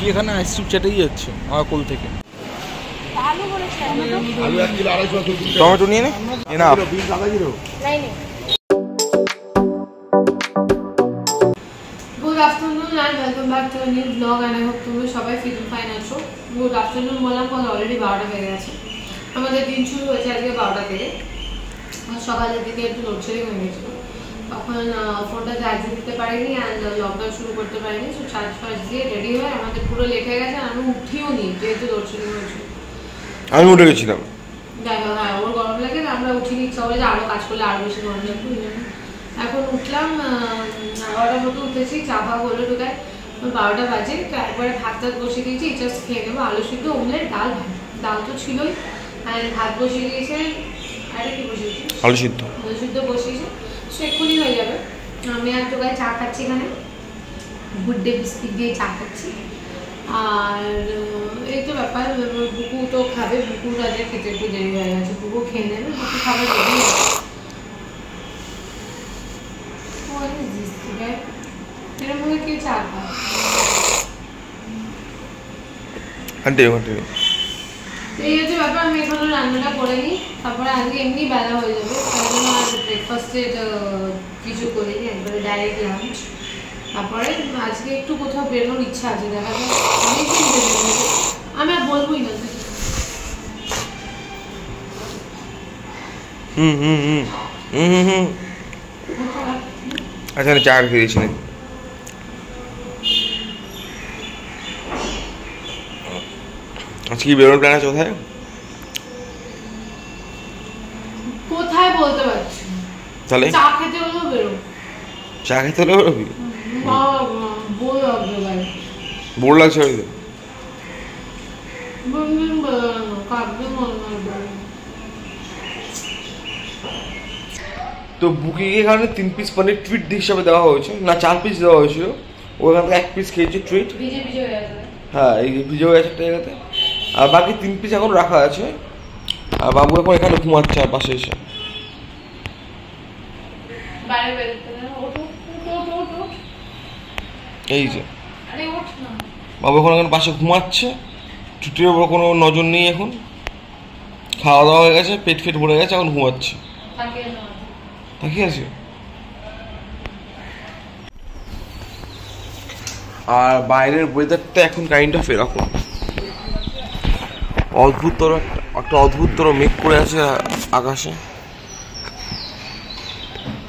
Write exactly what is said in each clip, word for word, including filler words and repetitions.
কি এখানে আইসক্রিম চাটেই যাচ্ছে আমার কোল থেকে। আলু বলেছে আলু এক কিলো আড়াইশো। টমেটো নিয়ে নে না নাই নে। Good afternoon and welcome back to new blog. And I hope তোমরা সবাই ফিট এন্ড ফাইন আছো। গুড আফটারনুন বললাম কারণ অলরেডি বারোটা বেজে গেছে। আমাদের দিন শুরু হয়েছে আজকে বারোটা থেকে। সকালের দিকে একটু লোডশেডিং হয়ে গেছিল, তখন ফোনটা চার্জ দিতে পারিনি আর লকডাউন শুরু করতে পারিনি। সো চার্জ ফার্জ দিয়ে রেডি হয়ে আমাদের পুরো লেট হয়ে গেছে। আমি উঠিও নি যেহেতু লোডশেডিং হয়েছিল, আমি উঠে গেছিলাম। হ্যাঁ ওর গরম লাগে না, আমরা উঠিনি। সবাই যে আরও কাজ করলে আরও বেশি গরম লাগতো। এখন উঠলাম এগারোটার মতো, উঠেছি চা ফা হলো ঢোকায় বারোটা বাজে। একবারে ভাত টাত বসিয়ে দিয়েছি, জাস্ট খেয়ে নেবো। আলু সিদ্ধ, ওমলেট, ডাল, ভাত ডাল তো ছিলই। আর ভাত বসিয়ে দিয়েছে, আরে কি বসিয়েছি, আলু সিদ্ধ আলু সিদ্ধ বসিয়েছি। সো এক্ষুনি হয়ে যাবে। আমি আর ঢোকায় চা খাচ্ছি, এখানে গুড ডে বিস্কিট দিয়ে চা খাচ্ছি। আর এই তো ব্যাপার, বুকু তো খাবে। বুকুর আজকে খেতে একটু দেরি হয়ে গেছে, বুকু খেয়ে নেবে। বুকু খাবার দেবে এরকম কি চা খাবে। এই হচ্ছে ব্যাপার। আমি এখনো রান্নাটা করে নিই, তারপরে আজকে এমনি বেলা হয়ে যাবে। আর ব্রেকফাস্টে কিছু করিনি, একবারে ডাইরেক্ট লাঞ্চ। তারপরে আজকে একটু কোথাও বেরোনোর ইচ্ছা আছে, দেখা যায়। অনেকদিন আমি আর বলবোই না। হুম হুম হুম হুম হুম আচ্ছা চা খেয়েছি না। আজকে বেরোনোর প্ল্যান আছে কোথায়? কোথায় বলতে পারছি, তাহলে চা খেতে হলেও বেরো। চা খেতে হলেও বেরোবি? বোর লাগছে তো। বুকিংয়ের কারণে তিন পিস পনির ট্রিট হিসাবে দেওয়া হয়েছে, না চার পিস দেওয়া হয়েছিল। ওখান থেকে এক পিস খেয়েছি ট্রিট। হ্যাঁ এই ভিজে হয়ে গেছে একটা জায়গাতে। আর বাকি তিন পিস এখন রাখা আছে। আর বাবু এখন এখানে ঘুমাচ্ছে আর পাশে এসে। এই যে বাবু এখন এখন পাশে ঘুমাচ্ছে, ছুটির ওপর কোনো নজর নেই। এখন খাওয়া দাওয়া হয়ে গেছে, পেট ফেট ভরে গেছে, এখন ঘুমাচ্ছে। তাকিয়ে আছে। আর বাইরের ওয়েদারটা এখন কাইন্ড অফ এরকম অদ্ভুততর একটা অদ্ভুততর মেঘ করে আছে আকাশে।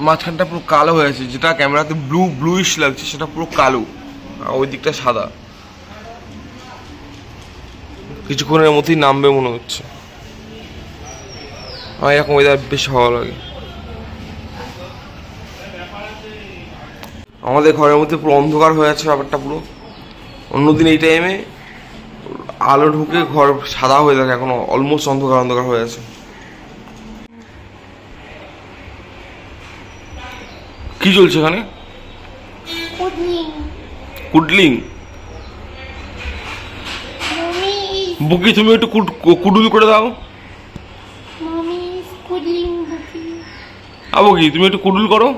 মাঝখানটা পুরো কালো হয়ে আছে, যেটা ক্যামেরাতে ব্লু ব্লুইশ লাগছে সেটা পুরো কালো, আর ওই দিকটা সাদা। কিছুক্ষণের মধ্যেই নামবে মনে হচ্ছে। আমার এরকম ওয়েদার বেশ ভালো লাগে। আমাদের ঘরের মধ্যে পুরো অন্ধকার হয়ে আছে ব্যাপারটা পুরো। অন্যদিন এই টাইমে আলো ঢুকে ঘর সাদা হয়ে থাকে, এখন অলমোস্ট অন্ধকার অন্ধকার হয়ে আছে। কি চলছে এখানে? কুডলিং। বুকি তুমি একটু কুডুল করে দাও। আবু কি তুমি একটু কুডুল করো।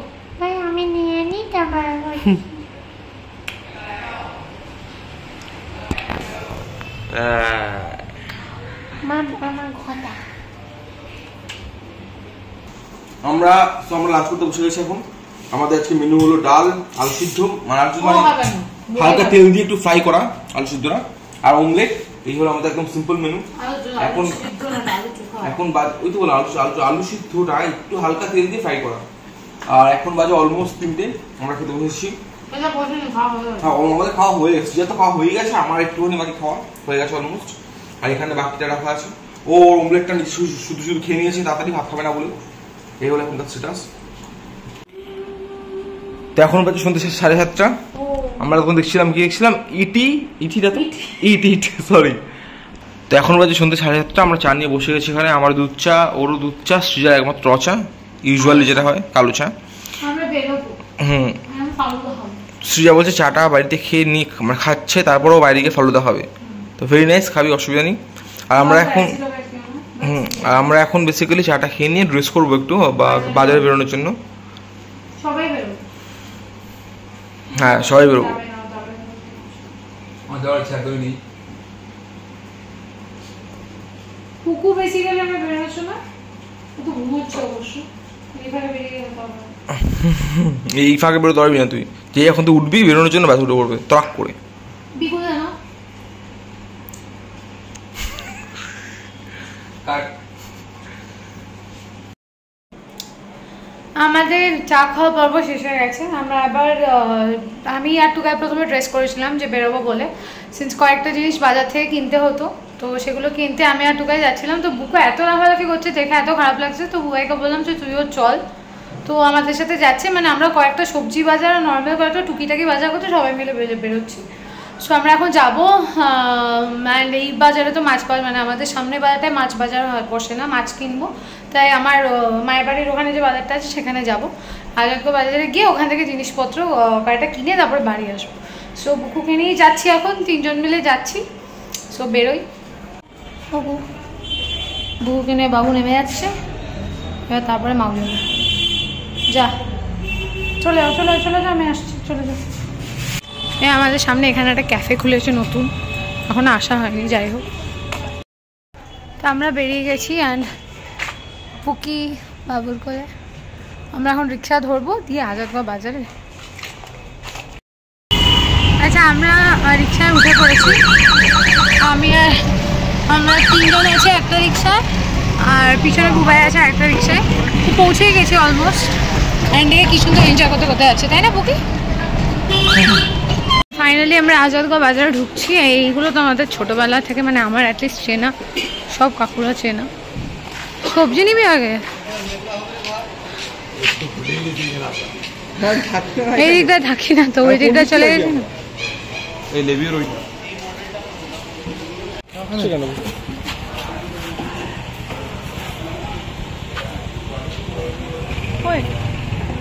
আমরা আমরা লাঞ্চ করতে বসে গেছি। এখন আমাদের আজকে মেনু হলো ডাল, আলু সিদ্ধ, হালকা তেল দিয়ে একটু ফ্রাই করা আলু সিদ্ধরা, আর অমলেট। এই হলো আমাদের একদম সিম্পল মেনু। এখন এখন ওই তো বললাম আলু সিদ্ধটা একটু হালকা তেল দিয়ে ফ্রাই করা। আর এখন বাজে অলমোস্ট তিনটে, আমরা খেতে বসেছি। আমাদের খাওয়া হয়ে গেছে, যেহেতু খাওয়া হয়ে গেছে আমার একটুখানি বাকি খাওয়া হয়ে গেছে অলমোস্ট। আর এখানে বাকিটা রাখা আছে। ও অমলেটটা শুধু শুধু খেয়ে নিয়েছে তাড়াতাড়ি, ভাত খাবে না বলে। এই হলো এখনকার স্ট্যাটাস। তো এখন বাজে সন্ধ্যে সাড়ে সাতটা। আমরা তখন দেখছিলাম কি দেখছিলাম ইটি ইটিটা তো ইট ইট সরি তো এখন বাজে সন্ধ্যে সাড়ে সাতটা। আমরা চা নিয়ে বসে গেছি এখানে। আমার দুধ চা, ওরও দুধ চা, সৃজার একমাত্র চা, ইউজুয়ালি যেটা হয় কালো চা। হুম সৃজা বলছে চাটা বাড়িতে খেয়ে নিয়ে মানে খাচ্ছে, তারপরেও বাইরে গিয়ে ফলোদা হবে। তো ভেরি নাইস, খাবি, অসুবিধা নেই। আর আমরা এখন হুম আর আমরা এখন বেসিক্যালি চাটা খেয়ে নিয়ে ড্রেস করবো একটু বা বাজারে বেরোনোর জন্য। হ্যাঁ সবাই বেরোবো। Dal Chadoni. Cuckoo basically, I'm a very sure. The wood shows you. If I ever be a problem. They would be very original about the world. Talk for it. Because I আমাদের চা খাওয়া পর্ব শেষ হয়ে গেছে আমরা আবার আমি আর টুকাই প্রথমে ড্রেস করেছিলাম যে বেরোবো বলে সিন্স কয়েকটা জিনিস বাজার থেকে কিনতে হতো তো সেগুলো কিনতে আমি আর টুকাই যাচ্ছিলাম তো বুকু এত লাফালাফি করছে দেখে এত খারাপ লাগছে তো বুয়াইকে বললাম যে তুইও চল তো আমাদের সাথে যাচ্ছে মানে আমরা কয়েকটা সবজি বাজার আর নরমাল কয়েকটা টুকিটাকি বাজার করতে সবাই মিলে বেরোচ্ছি সো আমরা এখন যাবো মানে এই বাজারে তো মাছ পাওয়া মানে আমাদের সামনে বাজারটায় মাছ বাজার বসে না মাছ কিনবো তাই আমার মায়ের বাড়ির ওখানে যে বাজারটা আছে সেখানে যাবো আজকে বাজারে গিয়ে ওখান থেকে জিনিসপত্র কয়েকটা কিনে তারপর বাড়ি আসবো সো বুকুকে নিয়েই যাচ্ছি এখন তিনজন মিলে যাচ্ছি সো বেরোই বুকু বুকুকে নিয়ে বাবু নেমে যাচ্ছে এবার তারপরে মাউ যা চলে যাও চলে চলে যাও আমি আসছি চলে যাও আমাদের সামনে এখানে একটা ক্যাফে খুলেছে নতুন এখন আসা হয়নি যাই হোক তো আমরা বেরিয়ে গেছি অ্যান্ড পুকি বাবুর কোলে আমরা এখন রিক্সা ধরবো দিয়ে আজাদবা বাজারে আচ্ছা আমরা রিক্সায় উঠে পড়েছি আমি আর আমরা তিনজন আছে একটা রিক্সায় আর পিছনে বুবাই আছে একটা রিক্সায় পৌঁছে গেছি অলমোস্ট অ্যান্ড এ কি সুন্দর এনজয় করতে করতে যাচ্ছে তাই না পুকি ফাইনালি আমরা আজাদগা বাজারে ঢুকছি এইগুলো তো আমাদের ছোটোবেলা থেকে মানে আমার অ্যাটলিস্ট চেনা সব কাকুরা চেনা সবজি নিবি আগে এই দিকটা থাকি না তো ওই দিকটা চলে গেছে না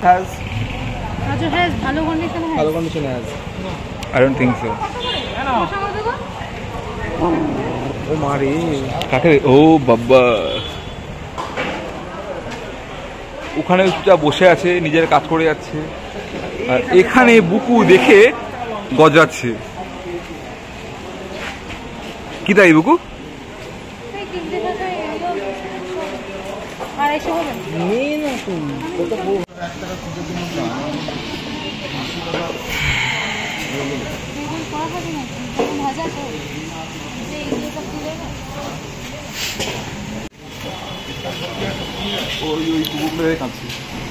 ভালো কন্ডিশনে ভালো কন্ডিশনে আছে I don't think so. Oh, Mari. Oh, Baba. ওখানে যা বসে আছে নিজের কাজ করে যাচ্ছে আর এখানে বুকু দেখে গজাচ্ছে কি তাই বুকু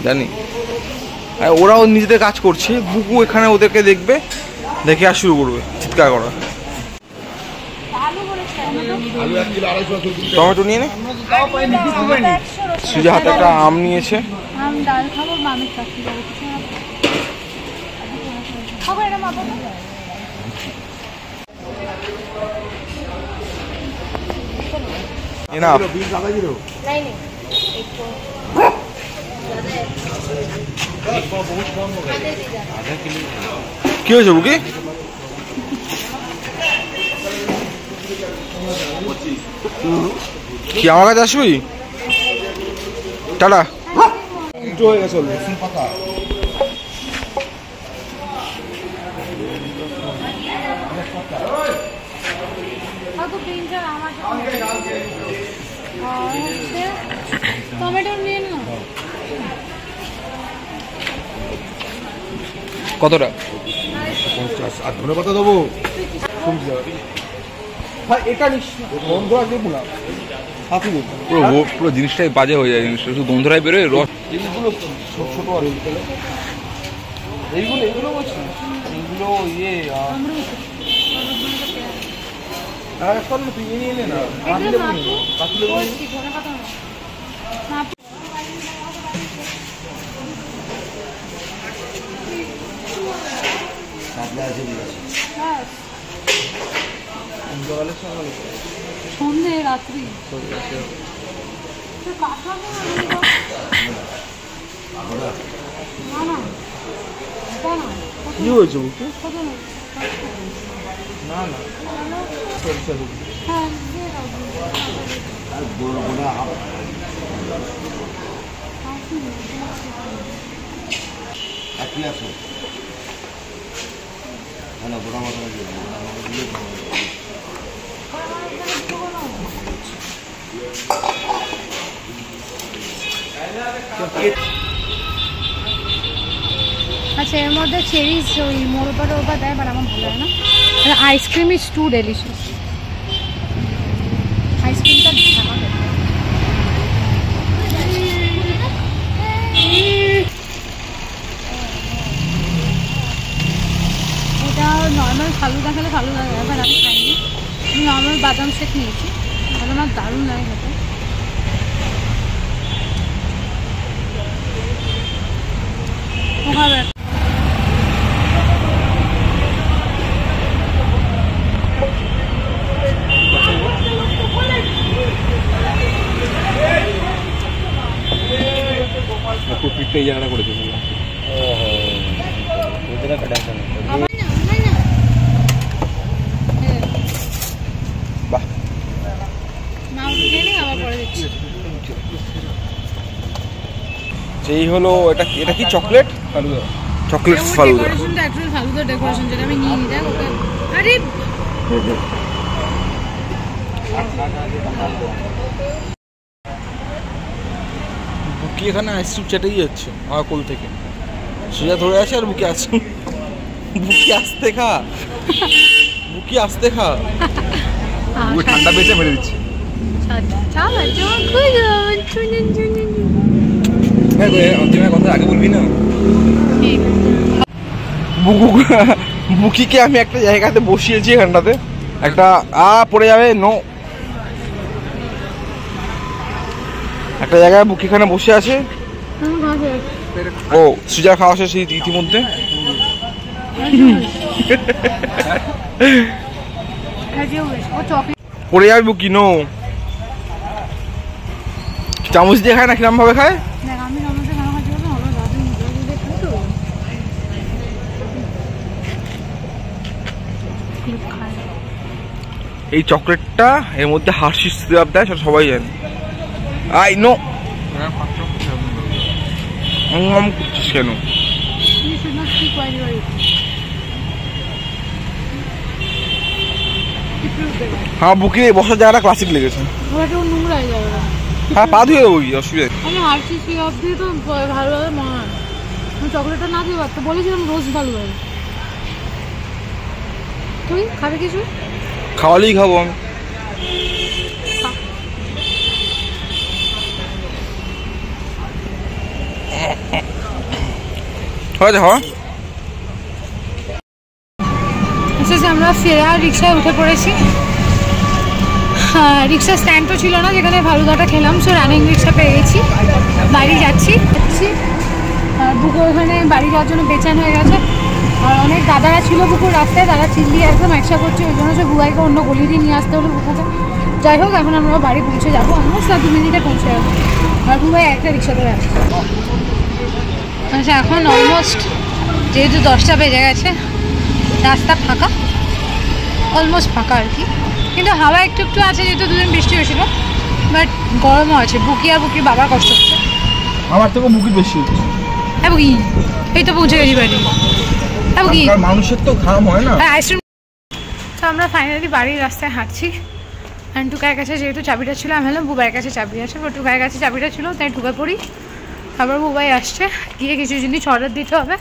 জানি ওরাও নিজেদের কাজ করছে বুকু এখানে ওদেরকে দেখবে দেখে আর শুরু করবে চিৎকার করা টমেটো নিয়ে সুজা হাতে একটা আম নিয়েছে কি হয়েছে বুকি কি আমার কাছে আসবি টাটা হয়ে গেছে কতটা আর ধনে পাতা দেবো এটা পুরো জিনিসটাই বাজে হয়ে যায় জিনিসটা শুধু গন্ধরাই বেরোয় রস এইগুলো ছোট ছোট আর এইগুলো এইগুলো এইগুলো ইয়ে সন্ধে রাত্রি কি হয়েছে না না আচ্ছা এর মধ্যে চেরিস ওই মোরোপা টোপা দেয় বাট আমার ভালো লাগে না। Ice cream is too delicious. আইসক্রিমটা এটা নর্মাল ফালুদা খেলে ভালো লাগে বাট আমি খাইনি। আমি নর্মাল বাদাম শেক নিয়েছি আর আমার দারুণ লাগে খেতে। হবে পিঠে জায়গাটা করেছে যেই হলো এটা এটা কি চকলেট ফালুদা। চকলেট ফালুদা ডেকোরেশনটা অ্যাকচুয়াল ফালুদা ডেকোরেশন যেটা আমি নিয়ে নিলাম। আরে বুকি এখানে আইসক্রিম চাটাই যাচ্ছে আমার কোল থেকে সেটা ধরে আসে আর বুকি আসছে। বুকি আসতে খা বুকি আসতে খা ওই ঠান্ডা বেঁচে মেরে দিচ্ছে। বুকিকে আমি একটা জায়গাতে বসিয়েছি এখানটাতে একটা আ পড়ে যাবে নো একটা জায়গায় বুকি এখানে বসে আছে। ও সুজা খাওয়া শেষ ইতিমধ্যে। পড়ে যাবে বুকি নো। চামচ দিয়ে খায় না কিরম ভাবে খায়। এই চকলেটটা এর মধ্যে হার্শিস সিরাপ দেয় সেটা সবাই জানে। আই নো করছিস কেন হ্যাঁ বুকি বসার জায়গাটা ক্লাসিক লেগেছে। হ্যাঁ পা ধুয়ে দেবো কি অসুবিধা। চকলেটটা না দিয়ে পারতো বলেছিলাম রোজ ভালো হবে। তুই খাবে কিছু খাওয়ালেই খাবো আমি। আমরা ফেরা রিক্সায় উঠে পড়েছি। রিক্সার স্ট্যান্ড তো ছিল না যেখানে ফালুদাটা খেলাম সো রানিং রিক্সা পেয়ে গেছি। বাড়ি যাচ্ছি আর বুকো ওখানে বাড়ি যাওয়ার জন্য বেচান হয়ে গেছে। আর অনেক দাদারা ছিল বুকুর রাস্তায় তারা চিল্লি একদম একসা করছে ওই জন্য সে বুয়াইকে অন্য গলি দিয়ে নিয়ে আসতে হলো বুকুকে। যাই হোক এখন আমরা বাড়ি পৌঁছে যাবো আমরা দু মিনিটে পৌঁছে যাবো। আর বুবাই একটা রিক্সা করে আসছে। আচ্ছা এখন অলমোস্ট যেহেতু দশটা বেজে গেছে রাস্তা ফাঁকা অলমোস্ট ফাঁকা আর কি। কিন্তু হাওয়া একটু একটু আছে যেহেতু দুদিন বৃষ্টি হয়েছিল বাট গরমও আছে। বুকি আর বুকির বাবার কষ্ট হচ্ছে আমার তো বুকির বেশি হচ্ছে। হ্যাঁ বুকি এই তো পৌঁছে গেছি বাড়ি। হ্যাঁ বুকি মানুষের তো ঘাম হয় না আইসক্রিম। তো আমরা ফাইনালি বাড়ির রাস্তায় হাঁটছি। অ্যান্ড টুকায়ের কাছে যেহেতু চাবিটা ছিল আমি হলাম বুবাইয়ের কাছে চাবি আছে বা টুকায়ের কাছে চাবিটা ছিল তাই ঢুকে পড়ি। আবার বুবাই আসছে গিয়ে কিছু জিনিস অর্ডার দিতে হবে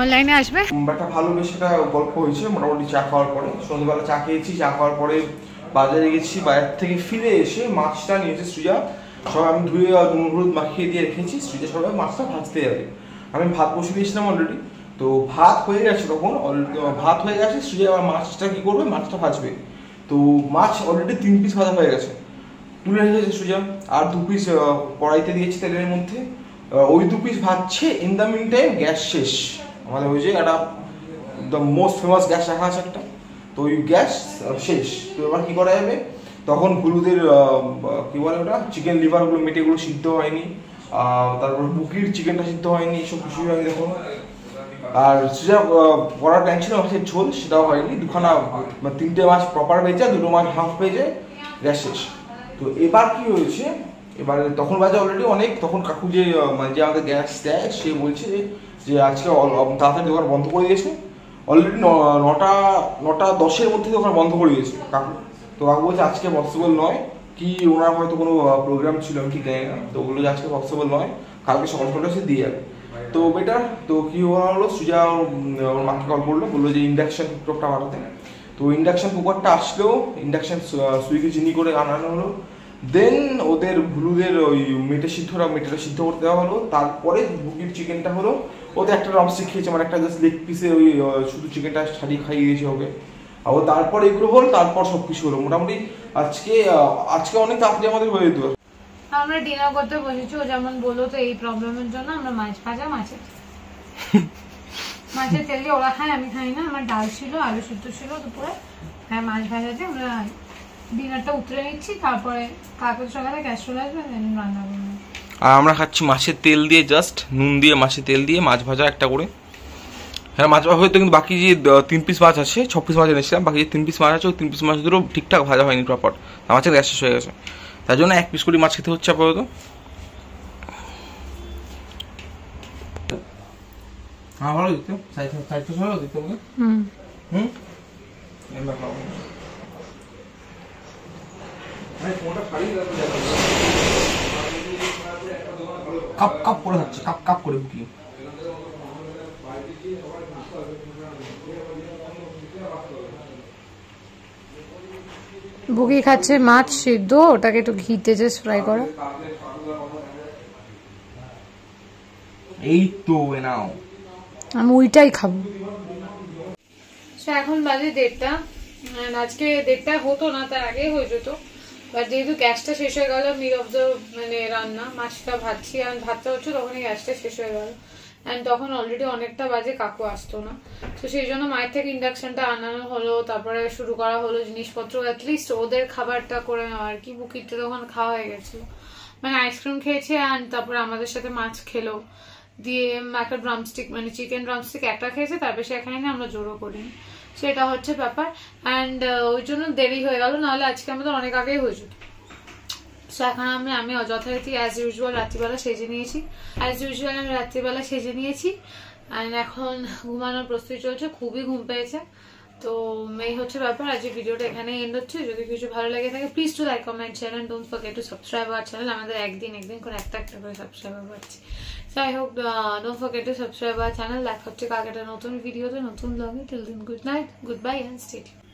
অনলাইনে আসবে। একটা ভালো বেশ একটা গল্প হয়েছে মোটামুটি চা খাওয়ার পরে। সন্ধ্যেবেলা চা খেয়েছি চা খাওয়ার পরে বাজারে গেছি। বাজার থেকে ফিরে এসে মাছটা নিয়েছে সুজা সবাই আমি ধুয়ে নুন হলুদ মাখিয়ে দিয়ে রেখেছি। সুজা সবাই মাছটা ভাজতে যাবে আমি ভাত বসিয়ে দিয়েছিলাম অলরেডি তো ভাত হয়ে গেছে তখন অলরেডি ভাত হয়ে গেছে। সুজা আবার মাছটা কী করবে মাছটা ভাজবে তো মাছ অলরেডি তিন পিস ভাজা হয়ে গেছে তুলে রেখেছে সুজা। আর দু পিস কড়াইতে দিয়েছি তেলের মধ্যে ওই দু পিস ভাজছে। In the meantime gas শেষ আমাদের ওই যে একটা দ্য মোস্ট ফেমাস গ্যাস রাখা আছে একটা তো ওই গ্যাস শেষ তো এবার কী করা যাবে তখন গুরুদের কী বলে ওটা চিকেন লিভারগুলো মেটেগুলো সিদ্ধ হয়নি তারপর বুকির চিকেনটা সিদ্ধ হয়নি এসব কিছুই হয়নি দেখুন। আর সেটা করার টাইম ছিল মাছের ঝোল সেটাও হয়নি। দুখানা তিনটে মাছ প্রপার ভেজে দুটো মাছ হাফ ভেজে গ্যাস শেষ। তো এবার কী হয়েছে এবারে তখন বাজে অলরেডি অনেক তখন কাকু যে মানে যে আমাদের গ্যাস দেয় সে বলছে যে আজকে তাড়াতাড়ি দোকান বন্ধ করে দিয়েছে অলরেডি নটা নটা দশের মধ্যে তো ওখানে বন্ধ করে দিয়েছিল কাকু। তো কাকু বলছে আজকে পসিবল নয়, কি ওনার হয়তো কোনো প্রোগ্রাম ছিল আমি ঠিক জানি না। তো ওগুলো আজকে পসিবল নয়, কালকে সকাল সকালটা সে দিয়ে যাবে তো বেটার। তো কী হলো, সুজা ওর মাকে কল করলো, বললো যে ইন্ডাকশান কুকারটা বানাতে। তো ইন্ডাকশান কুকারটা আসলেও ইন্ডাকশান সুইকে চিনি করে আনানো হলো। দেন ওদের ভুলুদের ওই মেটে সিদ্ধরা মেটেটা সিদ্ধ করতে দেওয়া হলো। তারপরে বুকির চিকেনটা হলো, ওদের একটা রমস্টিক খেয়েছে, মানে একটা জাস্ট লেগ পিসে ওই শুধু চিকেনটা ছাড়িয়ে খাইয়ে দিয়েছে ওকে। আর তারপর এগুলো হলো, তারপর সব কিছু হলো মোটামুটি। আজকে আজকে অনেক তাড়াতাড়ি আমাদের হয়ে যেত। আমরা ডিনার করতে বসেছি, ও যেমন বললো তো এই প্রবলেমের জন্য আমরা মাছ ভাজা, মাছের মাছের তেল দিয়ে ওরা খায়, আমি খাই না। আমার ডাল ছিল, আলু সিদ্ধ ছিল দুপুরে, হ্যাঁ মাছ ভাজা দিয়ে আমরা ডিনারটা উতরে নিচ্ছি। তারপরে কাকু সকালে ক্যাস্ট্রোল আসবে, রান্না করবো। আর আমরা খাচ্ছি মাছের তেল দিয়ে, জাস্ট নুন দিয়ে মাছের তেল দিয়ে মাছ ভাজা একটা করে। হ্যাঁ মাছ ভাজা হয়তো, কিন্তু বাকি যে তিন পিস মাছ আছে, ছ পিস মাছ এনেছিলাম, বাকি যে তিন পিস মাছ আছে ওই তিন পিস মাছ দুটো ঠিকঠাক ভাজা হয়নি প্রপার, মাছের গ্যাস শেষ হয়ে গেছে। তার জন্য এক পিস করে মাছ খেতে হচ্ছে আপাতত। কাপ কাপ করে খাচ্ছে, কাপ কাপ করে বুকিং। বুকি খাচ্ছে মাছ সিদ্ধ, ওটাকে একটু ঘিতে জাস্ট ফ্রাই করা। এই তো নাও, আমি ওইটাই খাবো। এখন বাজে দেড়টা, আজকে দেড়টা হতো না, তার আগে হয়ে যেত, বাট যেহেতু গ্যাসটা শেষ হয়ে গেল মিড অফ দ্য মানে রান্না, মাছটা ভাজছি আর ভাতটা হচ্ছে, তখন গ্যাসটা শেষ হয়ে গেল। অ্যান্ড তখন অলরেডি অনেকটা বাজে, কাকু আসতো না, তো সেই জন্য মায়ের থেকে ইন্ডাকশনটা আনানো হলো। তারপরে শুরু করা হলো জিনিসপত্র, অ্যাটলিস্ট ওদের খাবারটা করে নেওয়া আর কি। বুকিরটা তখন খাওয়া হয়ে গেছিলো, মানে আইসক্রিম খেয়েছে অ্যান্ড তারপরে আমাদের সাথে মাছ খেলো, দিয়ে একটা ড্রামস্টিক মানে চিকেন ড্রামস্টিক একটা খেয়েছে। তারপরে সেখানে আমরা জোরও করিনি, সেটা হচ্ছে ব্যাপার। অ্যান্ড ওই জন্য দেরি হয়ে গেল, নাহলে আজকে আমাদের অনেক আগেই হয়ে যেত। সো এখন আমি আমি যথারীতি অ্যাজ ইউজুয়াল রাত্রিবেলা সেজে নিয়েছি, অ্যাজ ইউজুয়াল আমি রাত্রিবেলা সেজে নিয়েছি অ্যান্ড এখন ঘুমানোর প্রস্তুতি চলছে, খুবই ঘুম পেয়েছে। তো এই হচ্ছে ব্যাপার। আজ ভিডিওটা এখানে এন্ড হচ্ছে। যদি কিছু ভালো লাগে থাকে please to like, comment, share and don't forget to subscribe our channel. আমাদের একদিন একদিন করে একটা একটা করে সাবস্ক্রাইবার পাচ্ছি, so I hope don't forget to subscribe our channel. দেখা হচ্ছে কালকে একটা নতুন ভিডিওতে, নতুন ব্লগে। Till then good night, good bye and stay tuned.